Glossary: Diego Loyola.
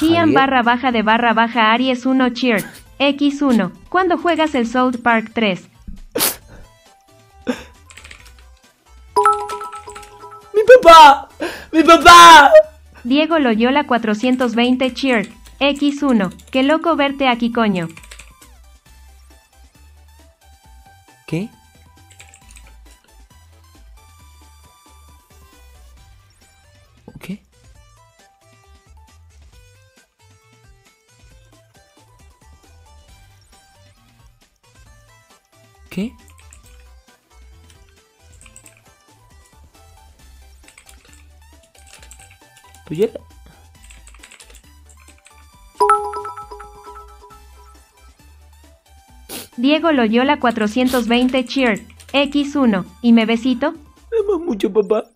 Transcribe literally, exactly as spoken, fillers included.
Shian barra baja de barra baja Aries uno Cheer equis uno. ¿Cuándo juegas el South Park tres? ¡Mi papá! ¡Mi papá! Diego Loyola cuatrocientos veinte Cheer equis uno. ¡Qué loco verte aquí, coño! ¿Qué? ¿Qué? ¿Qué? Pues ya... Diego Loyola cuatrocientos veinte Cheer equis uno. ¿Y me besito? Te amo mucho, papá.